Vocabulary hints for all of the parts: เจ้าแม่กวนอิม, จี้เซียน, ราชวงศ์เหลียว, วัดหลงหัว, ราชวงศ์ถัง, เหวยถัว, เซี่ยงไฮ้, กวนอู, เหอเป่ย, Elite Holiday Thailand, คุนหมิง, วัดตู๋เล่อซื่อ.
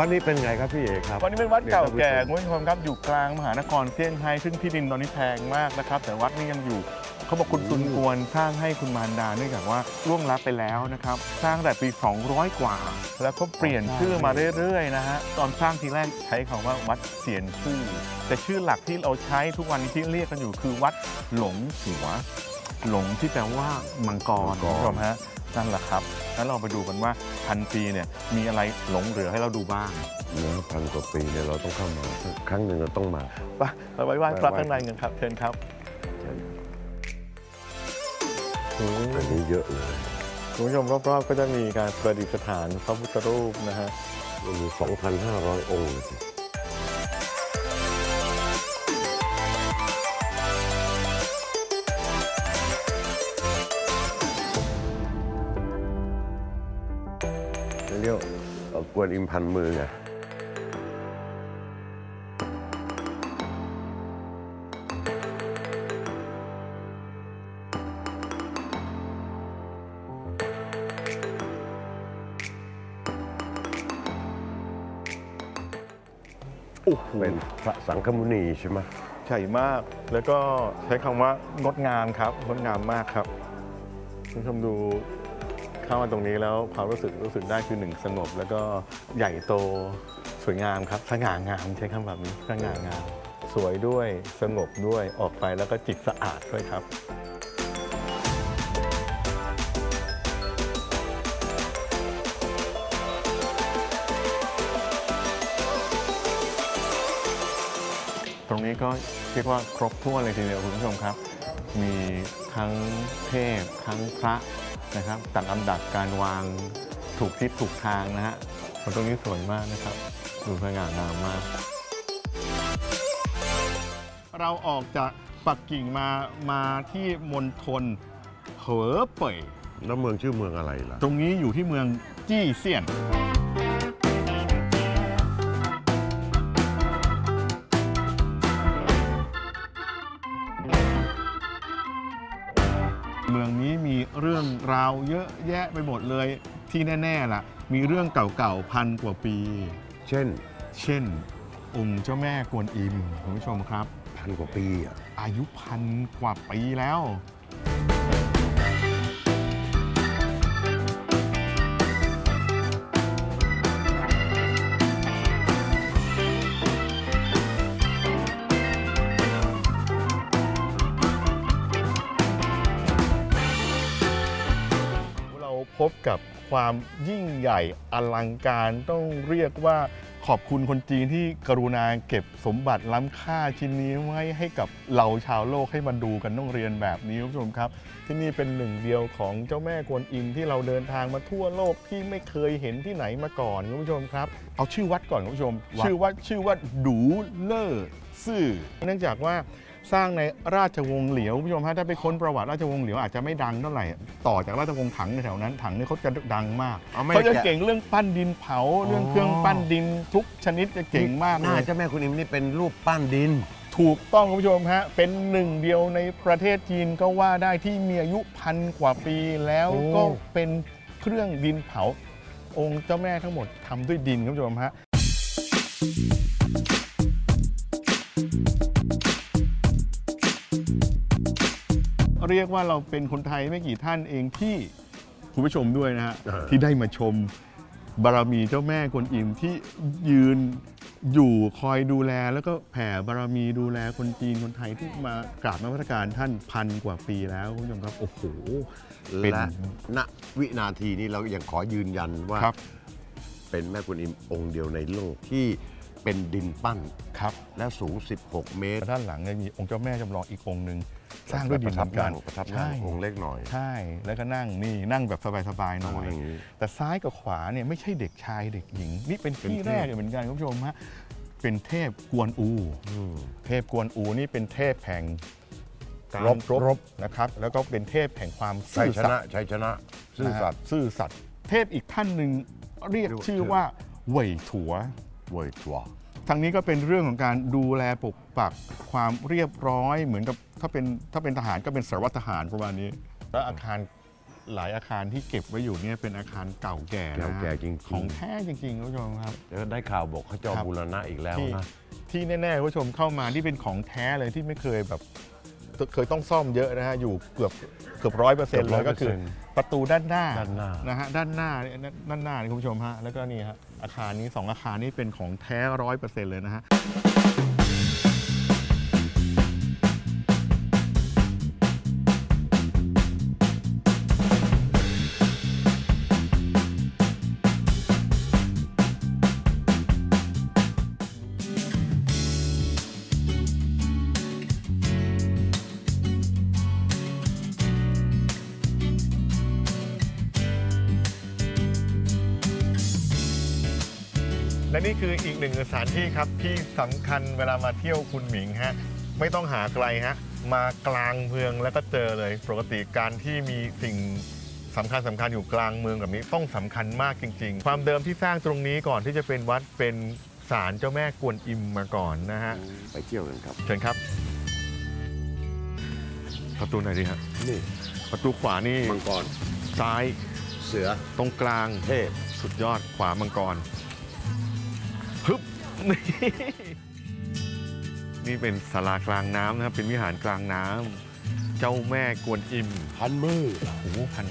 วัดนี้เป็นไงครับพี่เอกครับวัดนี้เป็นวัดเก่าแก่คุณผู้ชมครับอยู่กลางมหานครเซี่ยงไฮ้ซึ่งที่ดินตอนนี้แพงมากนะครับแต่วัดนี้ยังอยู่เขาบอกคุณตุนกวนสร้างให้คุณมารดาเนื่องจากว่าร่วงลับไปแล้วนะครับสร้างแต่ปี200กว่าแล้วก็เปลี่ยนชื่อมาเรื่อยๆนะฮะตอนสร้างทีแรกใช้คำว่าวัดเสียนซื่อแต่ชื่อหลักที่เราใช้ทุกวันนี้ที่เรียกกันอยู่คือวัดหลงหัวหลงที่แปลว่ามังกรคุณผู้ชมฮะนั่นแหละครับแล้วเราไปดูกันว่าพันปีเนี่ยมีอะไรหลงเหลือให้เราดูบ้างแล้วพันกว่าปีเนี่ยเราต้องเข้ามาครั้งหนึ่งเราต้องมาไปเราไหว้พระข้างในกันครับเชิญครับอันนี้เยอะเลยคุณผู้ชมรอบๆก็จะมีการประดิษฐานพระพุทธรูปนะฮะมี 2,500 องค์เลยเรียกกวนอิมพันมือไงเป็นพระสังฆมุนีใช่ไหมใหญ่มากแล้วก็ใช้คำว่างดงามครับงดงามมากครับคุณผู้ชมดูเข้ามาตรงนี้แล้วความรู้สึกได้คือหนึ่งสงบแล้วก็ใหญ่โตสวยงามครับสง่างามใช้คำแบบนี้สง่างามสวยด้วยสงบด้วยออกไปแล้วก็จิตสะอาดด้วยครับตรงนี้ก็เรียกว่าครบถ้วนเลยทีเดียวคุณผู้ชมครับมีทั้งเทพทั้งพระนะครับจัดลำดับการวางถูกทิศถูกทางนะฮะตรงนี้สวยมากนะครับดูสง่างามมากเราออกจากปักกิ่งมาที่มณฑลเหอเป่ยแล้วเมืองชื่อเมืองอะไรล่ะตรงนี้อยู่ที่เมืองจี้เซียนเมืองนี้มีเรื่องราวเยอะแยะไปหมดเลยที่แน่ๆล่ะมีเรื่องเก่าๆพันกว่าปีเช่นองค์เจ้าแม่กวนอิมคุณผู้ชมครับพันกว่าปีอายุพันกว่าปีแล้วพบกับความยิ่งใหญ่อลังการต้องเรียกว่าขอบคุณคนจีนที่กรุณาเก็บสมบัติล้ำค่าชิ้นนี้ไว้ให้กับเราชาวโลกให้มาดูกันต้องเรียนแบบนี้คุณผู้ชมครับที่นี่เป็นหนึ่งเดียวของเจ้าแม่กวนอิมที่เราเดินทางมาทั่วโลกที่ไม่เคยเห็นที่ไหนมาก่อนคุณผู้ชมครับเอาชื่อวัดก่อนคุณผู้ชมชื่อวัดดูเล่อซื่อเนื่องจากว่าสร้างในราชวงศ์เหลียวคุณผู้ชมฮะถ้าไปค้นประวัติราชวงศ์เหลียวอาจจะไม่ดังเท่าไหร่ต่อจากราชวงศ์ถังในแถวนั้นถังนี่เขาจะดังมากเขาจะเก่งเรื่องปั้นดินเผาเรื่องเครื่องปั้นดินทุกชนิดจะเก่งมากเลยเจ้าแม่กวนอิมนี่เป็นรูปปั้นดินถูกต้องคุณผู้ชมฮะเป็นหนึ่งเดียวในประเทศจีนก็ว่าได้ที่มีอายุพันกว่าปีแล้วก็เป็นเครื่องดินเผาองค์เจ้าแม่ทั้งหมดทำด้วยดินคุณผู้ชมฮะเรียกว่าเราเป็นคนไทยไม่กี่ท่านเองที่คุณผู้ชมด้วยนะฮะที่ได้มาชมบารมีเจ้าแม่กวนอิมที่ยืนอยู่คอยดูแลแล้วก็แผ่บารมีดูแลคนจีนคนไทยที่มากราบนมัสการท่านพันกว่าปีแล้วคุณผู้ชมครับโอ้โหและณวินาทีนี้เรายังขอยืนยันว่าเป็นแม่กวนอิมองค์เดียวในโลกที่เป็นดินปั้นครับและสูง16เมตรด้านหลังเนี่ยมีองค์เจ้าแม่จำลองอีกองค์หนึ่งสร้างด้วยดินเหมือนกันใช่องค์เล็กหน่อยใช่แล้วก็นั่งแบบสบายๆหน่อยแต่ซ้ายกับขวาเนี่ยไม่ใช่เด็กชายเด็กหญิงนี่เป็นที่แรกเหมือนกันคุณผู้ชมฮะเป็นเทพกวนอูเทพกวนอูนี่เป็นเทพแห่งการรบนะครับแล้วก็เป็นเทพแห่งความซื่อสัตย์ชัยชนะซื่อสัตย์เทพอีกท่านหนึ่งเรียกชื่อว่าเหวยถัวทางนี้ก็เป็นเรื่องของการดูแลปกปักความเรียบร้อยเหมือนกับถ้าเป็นทหารก็เป็นสารวัตรทหารประมาณนี้แล้วอาคาร หลายอาคารที่เก็บไว้อยู่เนี่ยเป็นอาคารเก่าแก่นะของแท้จริงๆผู้ชมครับแล้วได้ข่าวบอกเขาจะบูรณะอีกแล้วนะที่แน่ๆผู้ชมเข้ามาที่เป็นของแท้เลยที่ไม่เคยแบบเคยต้องซ่อมเยอะนะฮะอยู่เกือบ 100% เลยก็คือประตูด้านหน้านะฮะด้านหน้านี่คุณผู้ชมฮะแล้วก็นี่ฮะอาคารนี้2อาคารนี้เป็นของแท้ 100% เลยนะฮะและนี่คืออีกหนึ่งสถานที่ครับที่สำคัญเวลามาเที่ยวคุณหมิงฮะไม่ต้องหาไกลฮะมากลางเมืองแล้วก็เจอเลยปกติการที่มีสิ่งสำคัญอยู่กลางเมืองแบบนี้ต้องสำคัญมากจริงๆความเดิมที่สร้างตรงนี้ก่อนที่จะเป็นวัดเป็นศาลเจ้าแม่กวนอิมมาก่อนนะฮะไปเที่ยวกันครับเชิญครับประตูไหนดีครับนี่ประตูขวานี่มังกรซ้ายเสือตรงกลางเทพสุดยอดขวามังกรนี่เป็นศาลากลางน้ำนะครับเป็นวิหารกลางน้ำเจ้าแม่กวนอิมพันมือโอ้โหพัน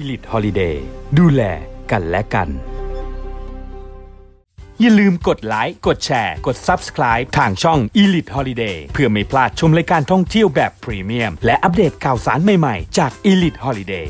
Elite Holiday ดูแลกันและกันอย่าลืมกดไลค์กดแชร์กด Subscribe ทางช่อง Elite Holiday เพื่อไม่พลาดชมรายการท่องเที่ยวแบบพรีเมียมและอัปเดตข่าวสารใหม่ๆจาก Elite Holiday